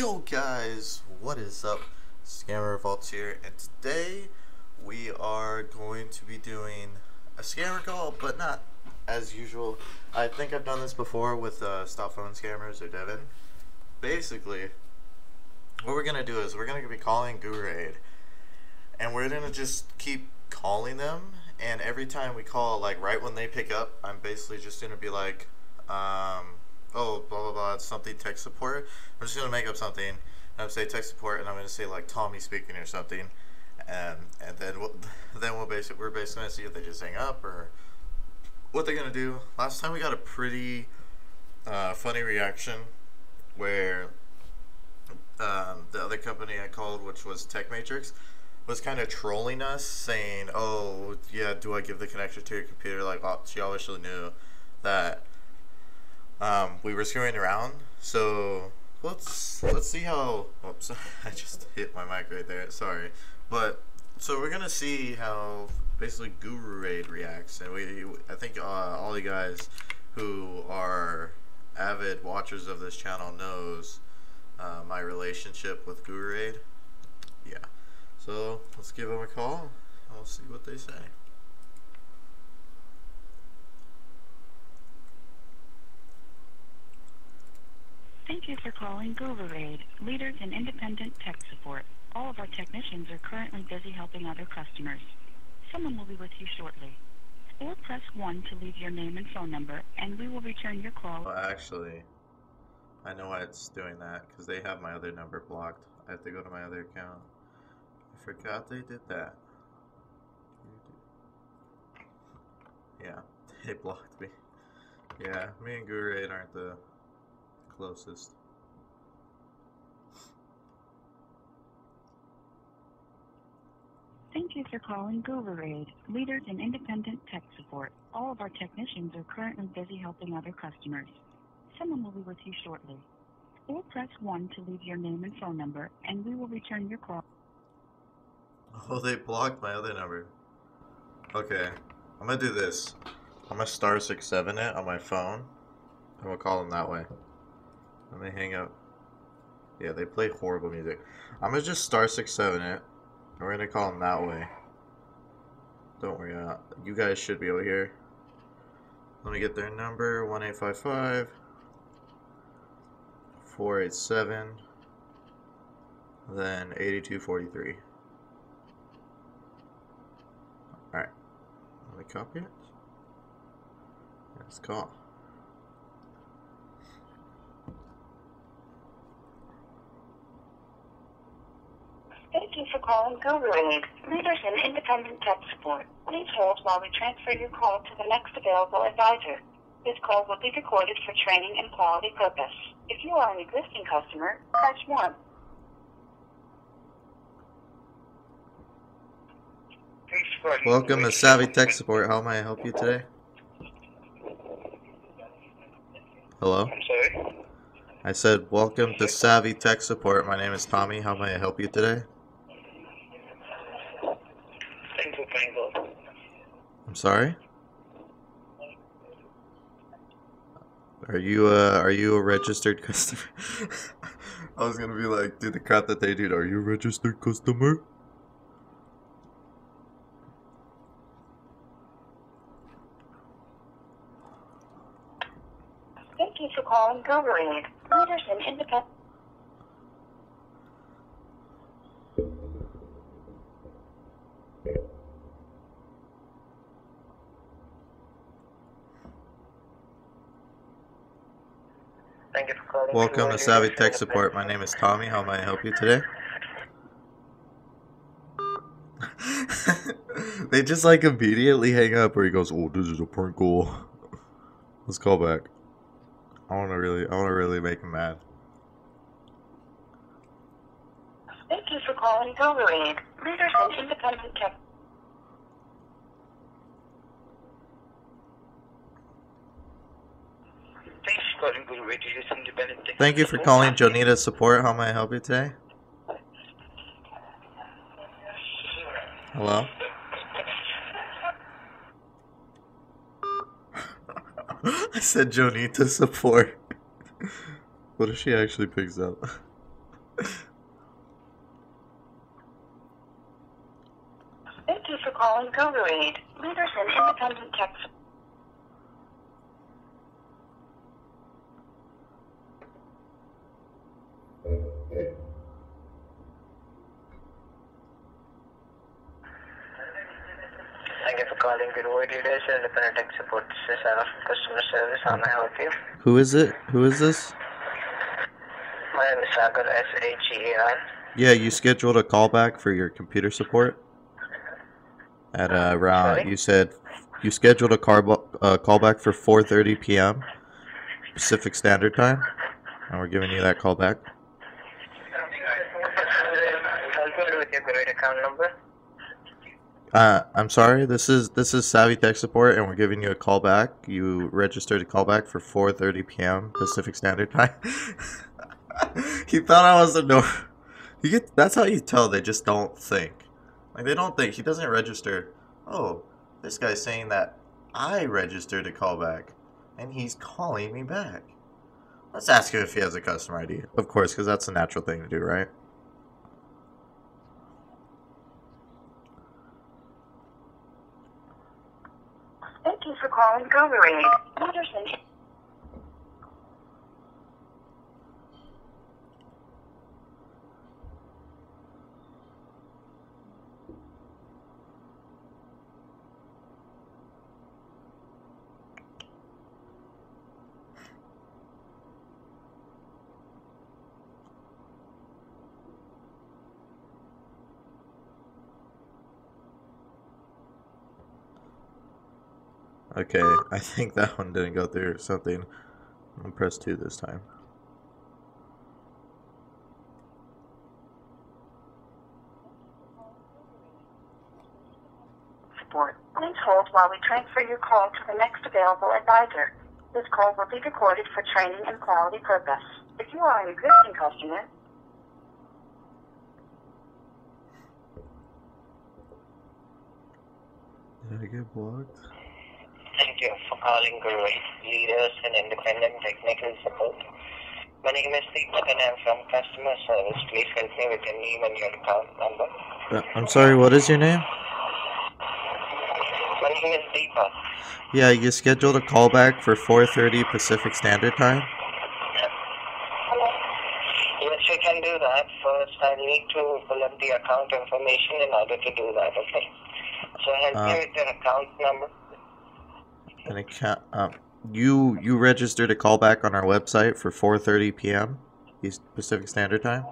Yo guys, what is up? Scammer Vault here, and today we are going to be doing a scammer call, but not as usual. I think I've done this before with Stop Phone Scammers or Devin. Basically, what we're gonna do is we're gonna be calling GuruAid, and we're gonna just keep calling them. And every time we call, like right when they pick up, I'm basically just gonna be like, oh, blah blah blah, it's something tech support. I'm just gonna make up something, and I'm gonna say tech support, and I'm gonna say like Tommy speaking or something, and then we're basically gonna see if they just hang up or what they're gonna do. Last time we got a pretty funny reaction where the other company I called, which was Tech Matrix, was kind of trolling us, saying, "Oh yeah, do I give the connection to your computer?" Like, oh, she obviously knew that we were screwing around. So let's see how. Oops, I just hit my mic right there. Sorry, but so we're gonna see how basically GuruAid reacts, and I think all you guys who are avid watchers of this channel knows my relationship with GuruAid. Yeah. So let's give them a call and we'll see what they say. Thank you for calling GuruAid, leaders in independent tech support. All of our technicians are currently busy helping other customers. Someone will be with you shortly. Or press 1 to leave your name and phone number and we will return your call. Well, actually, I know why it's doing that, because they have my other number blocked. I have to go to my other account. I forgot they did that. Yeah, they blocked me. Yeah, me and GuruAid aren't the closest. Thank you for calling GuruAid, leaders in independent tech support. All of our technicians are currently busy helping other customers. Someone will be with you shortly. Or press 1 to leave your name and phone number, and we will return your call. Oh, they blocked my other number. Okay, I'm gonna do this. I'm gonna *67 it on my phone, and we'll call them that way. Let me hang up. Yeah, they play horrible music. I'm gonna just *67 it, and we're gonna call them that way. Don't worry, you guys should be over here. Let me get their number: 1-855-487, then 8243. Copy it. Let's call. Thank you for calling GuruAid, leaders in independent tech support. Please hold while we transfer your call to the next available advisor. This call will be recorded for training and quality purpose. If you are an existing customer, press 1. Welcome to Savvy Tech Support. How may I help you today? Hello? I'm sorry? I said, welcome to Savvy Tech Support. My name is Tommy. How may I help you today? Thank you, Tango. I'm sorry? Are you a registered customer? I was going to be like, do the crap that they do. Are you a registered customer? Calling GuruAid, leaders in independent. Thank you for calling. Welcome to Savvy Tech Support. My name is Tommy. How may I help you today? They just like immediately hang up, where he goes, "Oh, this is a prank call." Let's call back. I wanna really make him mad. Thank you for calling GuruAid, leaders in independent tech. Thanks for calling GuruAid, leaders in independent tech. Thank you for calling Jonita Support. How may I help you today? Hello. I said Jonita Support. What if she actually picks up? Thank you for calling GuruAid, leaders in independent tech. Thank you for calling GuruAid, leaders in independent tech support. This is Anna from customer service. How may I help you? Who is it? Who is this? My name is Sagar, S-A-G-A-R. Yeah, you scheduled a callback for your computer support at around. Sorry? You said you scheduled a callback for 4:30 p.m. Pacific Standard Time, and we're giving you that callback. I'm sorry. This is Savvy Tech Support, and we're giving you a callback. You registered a callback for 4:30 p.m. Pacific Standard Time. He thought I was a no. You get that's how you tell they just don't think. Like they don't think. He doesn't register. Oh, this guy's saying that I registered a callback, and he's calling me back. Let's ask him if he has a customer ID, of course, because that's a natural thing to do, right? Thank you for calling GuruAid. Anderson. Okay, I think that one didn't go through or something. I'm gonna press 2 this time. Support. Please hold while we transfer your call to the next available advisor. This call will be recorded for training and quality purpose. If you are an existing customer, did I get blocked? Thank you for calling GuruAid, leaders in independent technical support. My name is Deepak and I'm from customer service. Please help me with your name and your account number. I'm sorry, what is your name? My name is Deepak. Yeah, you scheduled a callback for 4:30 Pacific Standard Time? Yes, we can do that. First, I need to pull up the account information in order to do that, okay? So help me with your account number. An account. You registered a callback on our website for 4:30 p.m. East Pacific Standard Time.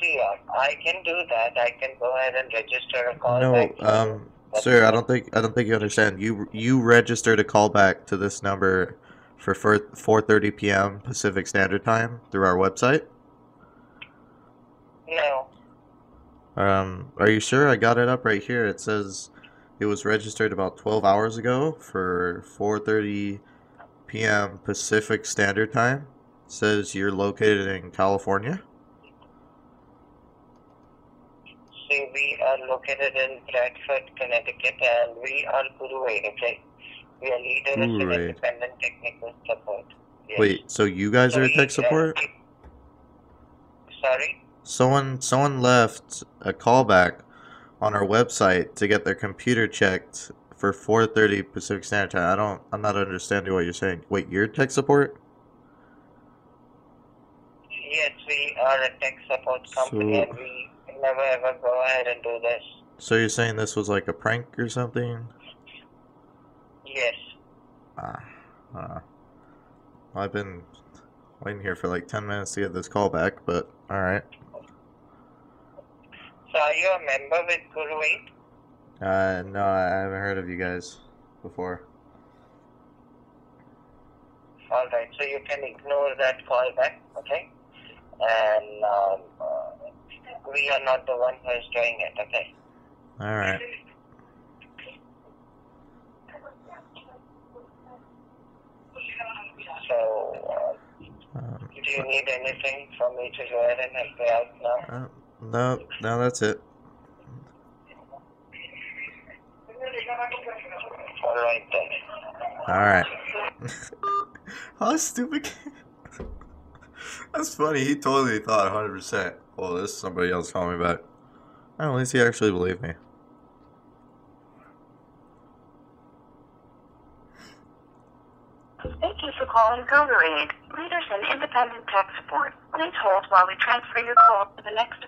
See, I can do that. I can go ahead and register a callback. No, sir, I don't think you understand. You registered a callback to this number for 4:30 p.m. Pacific Standard Time through our website. No. Are you sure? I got it up right here. It says. It was registered about 12 hours ago for 4:30 p.m. Pacific Standard Time. It says you're located in California. See, we are located in Bradford, Connecticut, and we are GuruAid, okay? We are leaders in independent technical support. Yes. Wait, so you guys are tech support? Sorry? Someone left a callback on our website to get their computer checked for 4:30 Pacific Standard Time. I'm not understanding what you're saying. Wait, you're tech support? Yes, we are a tech support company, and we never ever go ahead and do this. So you're saying this was like a prank or something? Yes. Well, I've been waiting here for like 10 minutes to get this call back, but all right. So are you a member with GuruAid? No, I haven't heard of you guys before. Alright, so you can ignore that callback, okay? And we are not the one who is doing it, okay? Alright. So, do you need anything for me to go ahead and help you out now? No, that's it. Alright then. Alright. How stupid. That's funny. He totally thought 100%. Well, this is somebody else calling me back. I don't know, at least he actually believed me. Thank you for calling GuruAid, leaders in independent tech support. Please hold while we transfer your call to the next.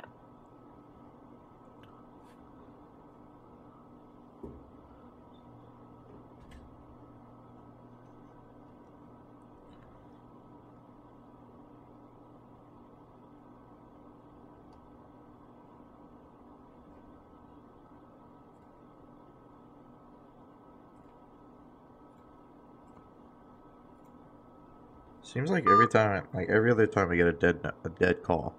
Seems like every time, like every other time, we get a dead call.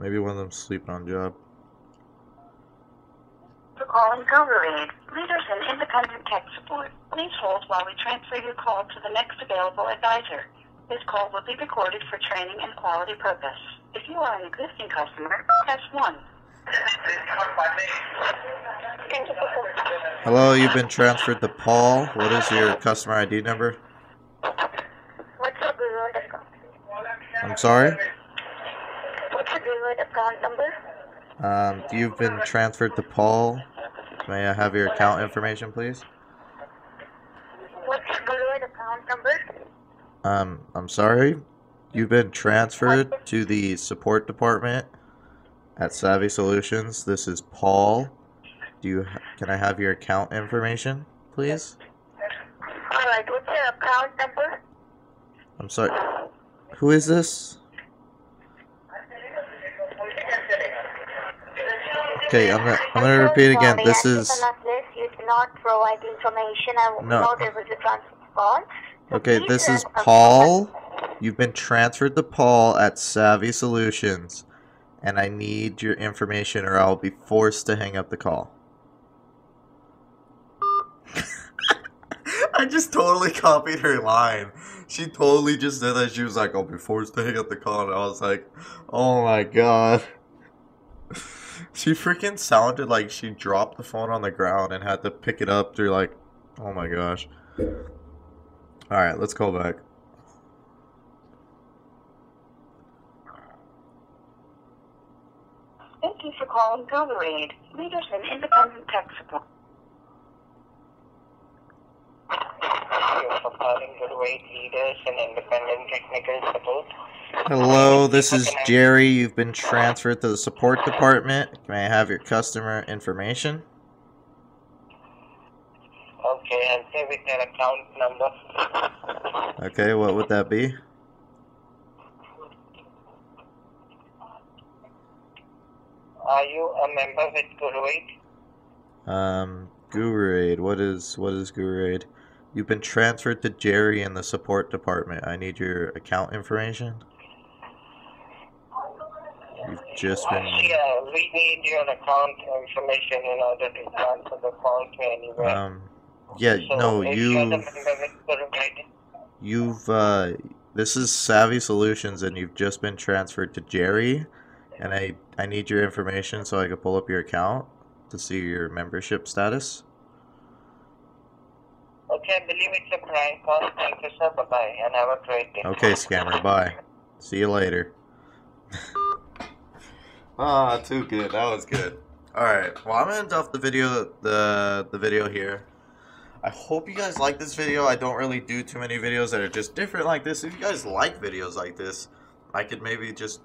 Maybe one of them sleeping on job. For calling GuruAid, leaders in independent tech support. Please hold while we transfer your call to the next available advisor. This call will be recorded for training and quality purpose. If you are an existing customer, press 1. Hello, you've been transferred to Paul. What is your customer ID number? I'm sorry? What's your GuruAid account number? You've been transferred to Paul. May I have your account information, please? What's your GuruAid account number? I'm sorry? You've been transferred to the support department at Savvy Solutions. This is Paul. Can I have your account information, please? Alright, what's your account number? I'm sorry. Who is this? Okay, I'm gonna repeat again. This is. You did not provide information. I was not able to transfer the call. Okay, this is Paul. You've been transferred to Paul at Savvy Solutions, and I need your information, or I'll be forced to hang up the call. I just totally copied her line. She totally just said that. She was like, I'll be forced to hang up the call. And I was like, oh my god. She freaking sounded like she dropped the phone on the ground and had to pick it up through like, oh my gosh. Alright, let's call back. Thank you for calling GuruAid, leaders in independent tech support. For calling GuruAid, leaders in independent technical support. Hello, this is Jerry. You've been transferred to the support department. May I have your customer information? Okay, and say with their account number. Okay, what would that be? Are you a member with GuruAid? GuruAid. What is GuruAid? You've been transferred to Jerry in the support department. I need your account information. You've just been... Yeah, we need your account information in order to transfer the call to anywhere. Yeah, so no, you've this is Savvy Solutions, and you've just been transferred to Jerry, and I need your information so I can pull up your account to see your membership status. Okay, I believe it's a prank call. Thank you, sir. Bye-bye, and have a great day. Okay, scammer. Bye. See you later. Ah, oh, too good. That was good. All right. Well, I'm gonna end off the video. The video here. I hope you guys like this video. I don't really do too many videos that are just different like this. If you guys like videos like this, I could maybe just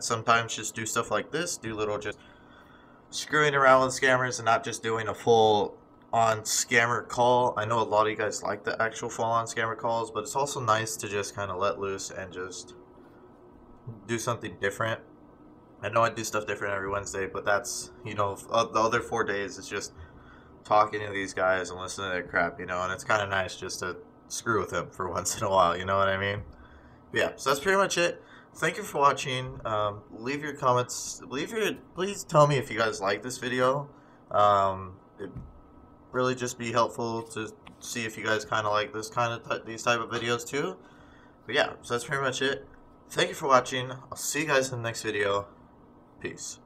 sometimes just do stuff like this. Do little just screwing around with scammers and not just doing a full on scammer call. I know a lot of you guys like the actual full on scammer calls, but it's also nice to just kind of let loose and just do something different. I know I do stuff different every Wednesday, but that's, you know, the other 4 days it's just talking to these guys and listening to their crap, you know, and it's kind of nice just to screw with them for once in a while, you know what I mean? But yeah, so that's pretty much it. Thank you for watching. Leave your comments. Please tell me if you guys like this video. It really just be helpful to see if you guys kind of like this kind of these type of videos too. But yeah, so that's pretty much it. Thank you for watching. I'll see you guys in the next video. Peace.